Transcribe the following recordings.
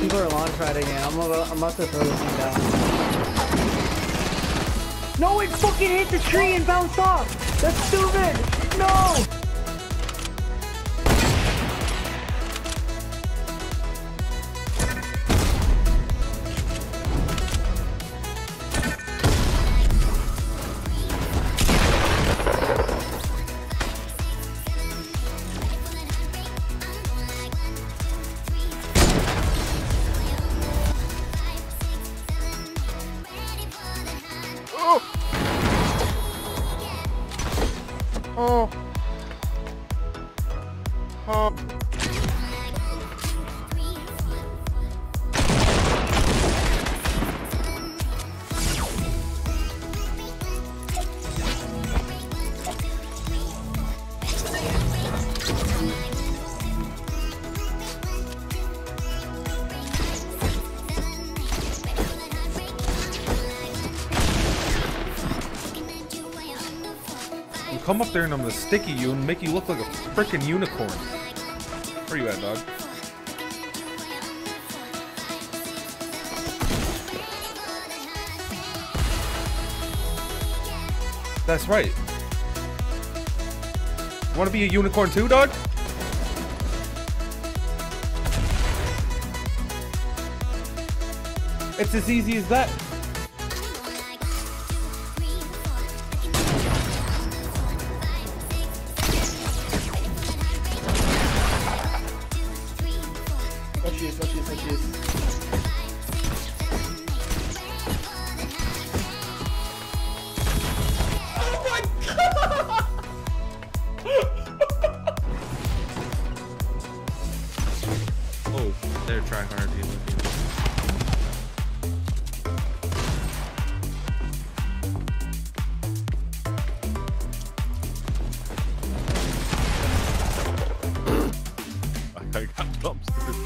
People are launch riding it. I'm about to throw this thing down. No, it fucking hit the tree and bounced off! That's stupid! No! Oh. Oh. Come up there and I'm gonna sticky you and make you look like a frickin' unicorn. Where you at, dog? That's right. Wanna be a unicorn too, dog? It's as easy as that. They're trying hard to get with you. I got dumpsters.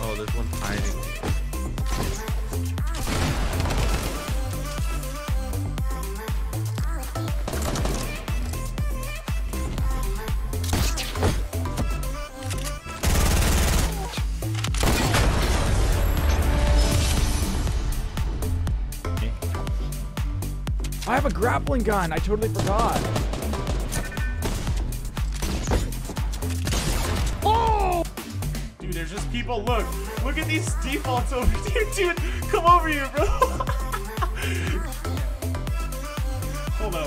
Oh, there's one I have a grappling gun. I totally forgot. Oh! Dude, there's just people. Look at these defaults over here, dude. Come over here, bro. Hold on.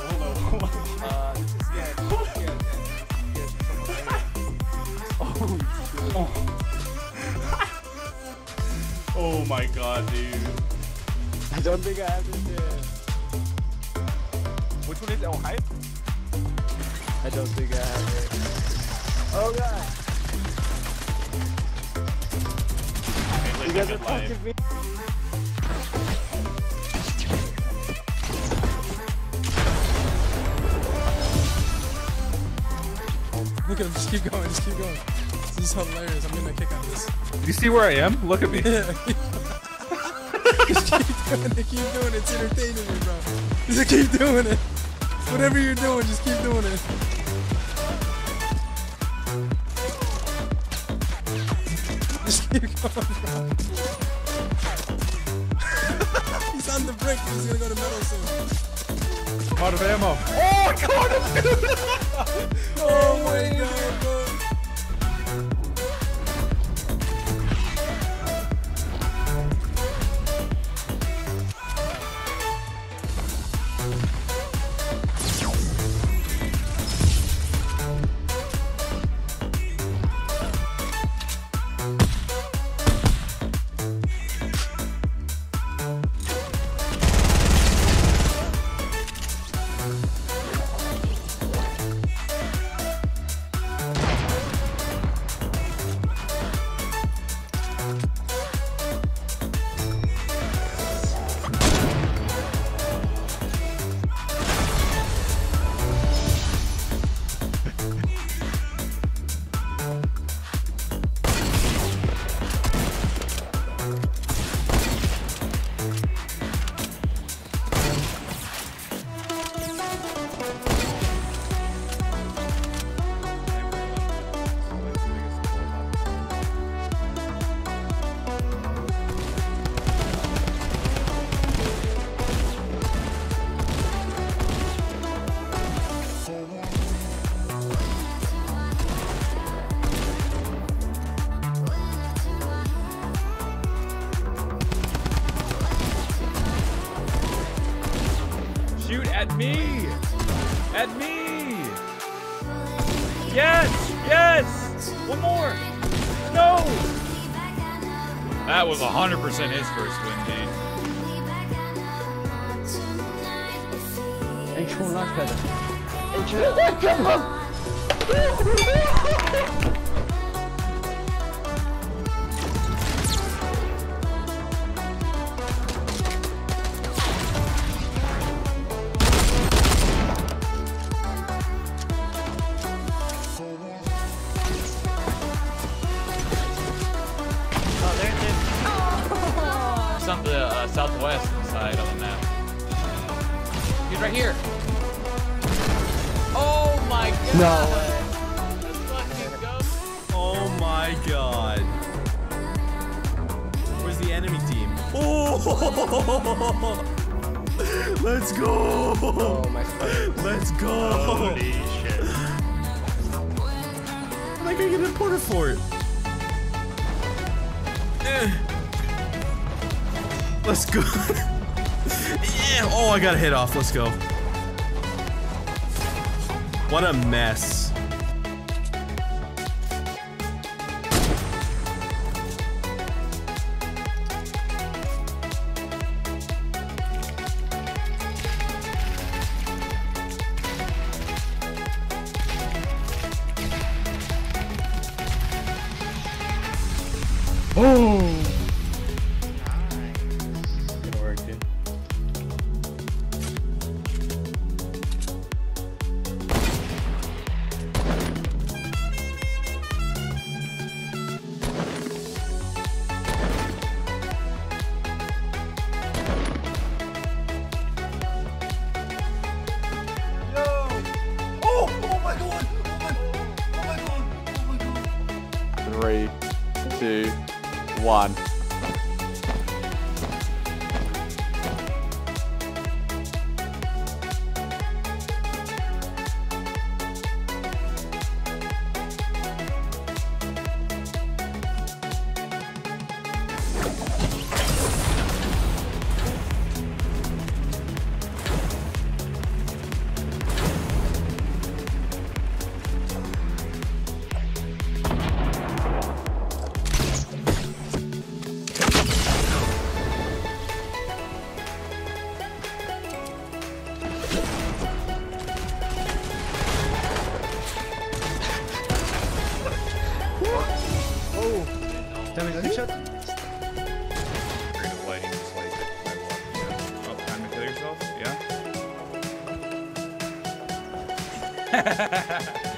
Oh. Oh my god, dude. I don't think I have this yet. Which one is Ohio? I don't think I have it. Oh god! Okay, you guys are fucking me. Look at him, just keep going. This is hilarious, I'm getting a kick out of this. You see where I am? Look at me. Just keep doing it, it's entertaining me, bro. Just keep doing it. Whatever you're doing, just keep doing it. Just keep going, bro. He's on the brink. He's gonna go to metal soon. I'm out of ammo. Oh, I got him, dude! Oh my god, bro. At me! Yes! One more! No! That was 100% his first win game. H1 life better. H1. Come on! On the southwest side on the map. He's right here. Oh my god. No. Let's fucking go. Oh my god. Where's the enemy team? Oh! Let's go. Oh my god. Let's go. Holy shit. I'm not gonna get imported for it. Let's go. Yeah. Oh, I got a hit off. Let's go. What a mess. Oh. Three, two, one. Damn it, headshot. Oh, time to kill yourself? Yeah?